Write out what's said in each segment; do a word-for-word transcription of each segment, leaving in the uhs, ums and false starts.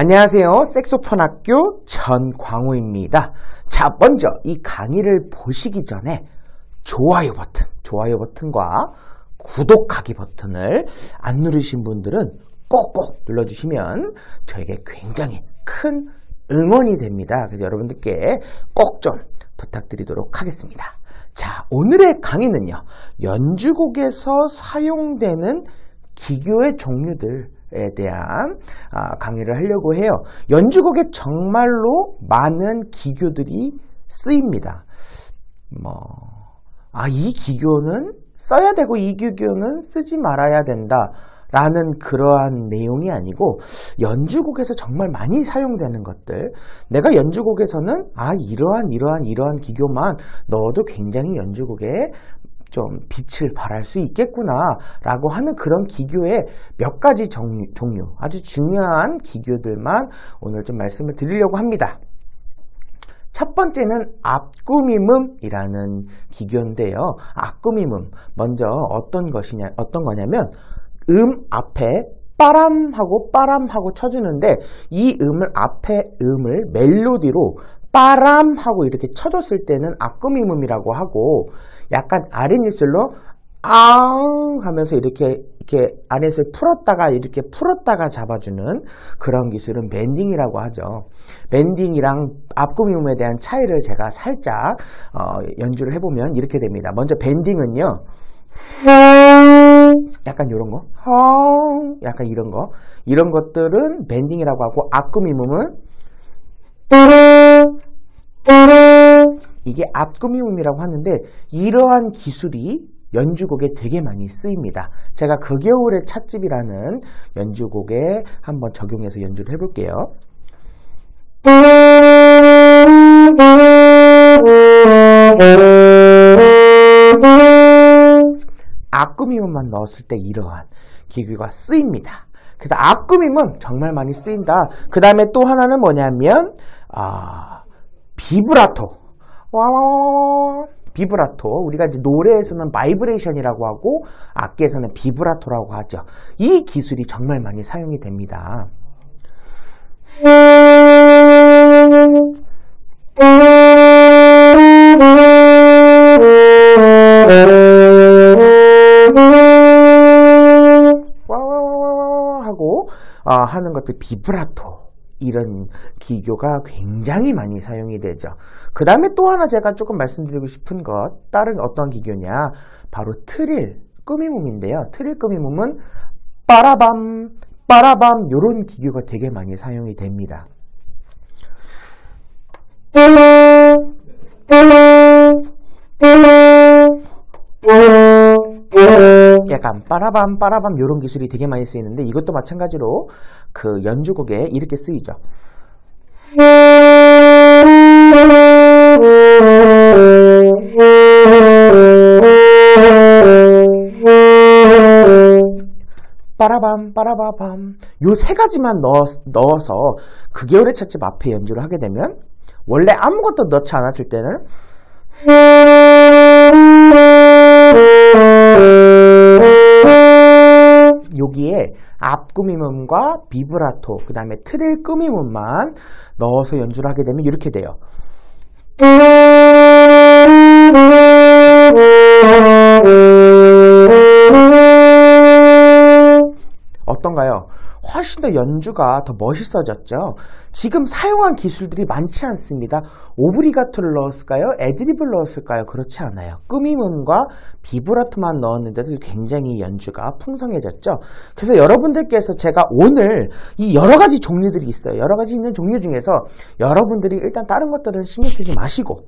안녕하세요. 색소폰학교 전광우입니다. 자, 먼저 이 강의를 보시기 전에 좋아요 버튼, 좋아요 버튼과 구독하기 버튼을 안 누르신 분들은 꼭꼭 눌러주시면 저에게 굉장히 큰 응원이 됩니다. 그래서 여러분들께 꼭 좀 부탁드리도록 하겠습니다. 자, 오늘의 강의는요. 연주곡에서 사용되는 기교의 종류들 에 대한 강의를 하려고 해요. 연주곡에 정말로 많은 기교들이 쓰입니다. 뭐, 아, 이 기교는 써야 되고 이 기교는 쓰지 말아야 된다 라는 그러한 내용이 아니고, 연주곡에서 정말 많이 사용되는 것들, 내가 연주곡에서는 아 이러한 이러한 이러한 기교만 넣어도 굉장히 연주곡에 좀 빛을 발할 수 있겠구나 라고 하는 그런 기교의 몇 가지 종류, 종류 아주 중요한 기교들만 오늘 좀 말씀을 드리려고 합니다. 첫 번째는 앞구미음이라는 기교인데요. 앞구미음 먼저 어떤 것이냐, 어떤 거냐면 음 앞에 빠람하고 빠람하고 쳐주는데, 이 음을 앞에 음을 멜로디로 빠람하고 이렇게 쳐줬을 때는 앞구미음이라고 하고, 약간 아랫입술로 아웅 하면서 이렇게 이렇게 아랫을 풀었다가 이렇게 풀었다가 잡아주는 그런 기술은 밴딩이라고 하죠. 밴딩이랑 앞구미음에 대한 차이를 제가 살짝 어, 연주를 해보면 이렇게 됩니다. 먼저 밴딩은요, 약간 요런 거, 약간 이런 거, 이런 것들은 밴딩이라고 하고, 앞구미음은 이게 앞구미음이라고 하는데, 이러한 기술이 연주곡에 되게 많이 쓰입니다. 제가 그 겨울의 찻집이라는 연주곡에 한번 적용해서 연주를 해볼게요. 앞구미음만 넣었을 때 이러한 기교가 쓰입니다. 그래서 앞구미음은 정말 많이 쓰인다. 그 다음에 또 하나는 뭐냐면 아, 비브라토. 와와와와 비브라토, 우리가 이제 노래에서는 바이브레이션이라고 하고 악기에서는 비브라토라고 하죠. 이 기술이 정말 많이 사용이 됩니다. 와와와와와 하고 어, 하는 것들 비브라토, 이런 기교가 굉장히 많이 사용이 되죠. 그 다음에 또 하나 제가 조금 말씀드리고 싶은 것, 다른 어떤 기교냐, 바로 트릴 꾸미몸인데요. 트릴 꾸미몸은 빠라밤 빠라밤 요런 기교가 되게 많이 사용이 됩니다. 약간 빠라밤 빠라밤 요런 기술이 되게 많이 쓰이는데, 이것도 마찬가지로 그 연주곡에 이렇게 쓰이죠. 빠라밤 빠라바밤 요 세 가지만 넣어, 넣어서 그 겨울의 찻집 앞에 연주를 하게 되면, 원래 아무것도 넣지 않았을 때는 여기에 앞구미음과 비브라토, 그 다음에 트릴 꾸미음만 넣어서 연주를 하게 되면 이렇게 돼요. 어떤가요? 훨씬 더 연주가 더 멋있어졌죠. 지금 사용한 기술들이 많지 않습니다. 오브리가토를 넣었을까요? 애드리브를 넣었을까요? 그렇지 않아요. 꾸미음과 비브라토만 넣었는데도 굉장히 연주가 풍성해졌죠. 그래서 여러분들께서, 제가 오늘 이 여러가지 종류들이 있어요. 여러가지 있는 종류 중에서 여러분들이 일단 다른 것들은 신경 쓰지 마시고,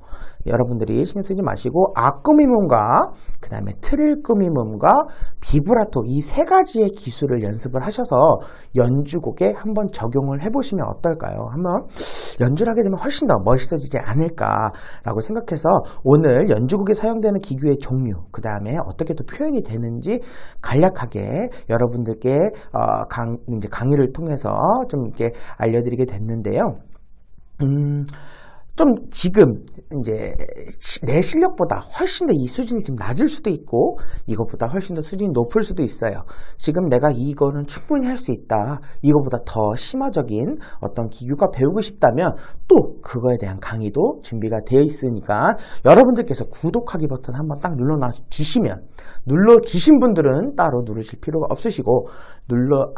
여러분들이 신경 쓰지 마시고 앞꾸미음과 그 다음에 트릴 꾸미음과 비브라토 이 세 가지의 기술을 연습을 하셔서 연주곡에 한번 적용을 해보시면 어떨까요? 한번 연주를 하게 되면 훨씬 더 멋있어지지 않을까라고 생각해서, 오늘 연주곡에 사용되는 기교의 종류, 그 다음에 어떻게 또 표현이 되는지 간략하게 여러분들께 어, 강, 이제 강의를 통해서 좀 이렇게 알려드리게 됐는데요. 음... 좀 지금 이제 내 실력보다 훨씬 더 이 수준이 지금 낮을 수도 있고 이것보다 훨씬 더 수준이 높을 수도 있어요. 지금 내가 이거는 충분히 할 수 있다, 이거보다 더 심화적인 어떤 기교가 배우고 싶다면 또 그거에 대한 강의도 준비가 되어 있으니까 여러분들께서 구독하기 버튼 한번 딱 눌러주시면, 눌러주신 분들은 따로 누르실 필요가 없으시고 눌러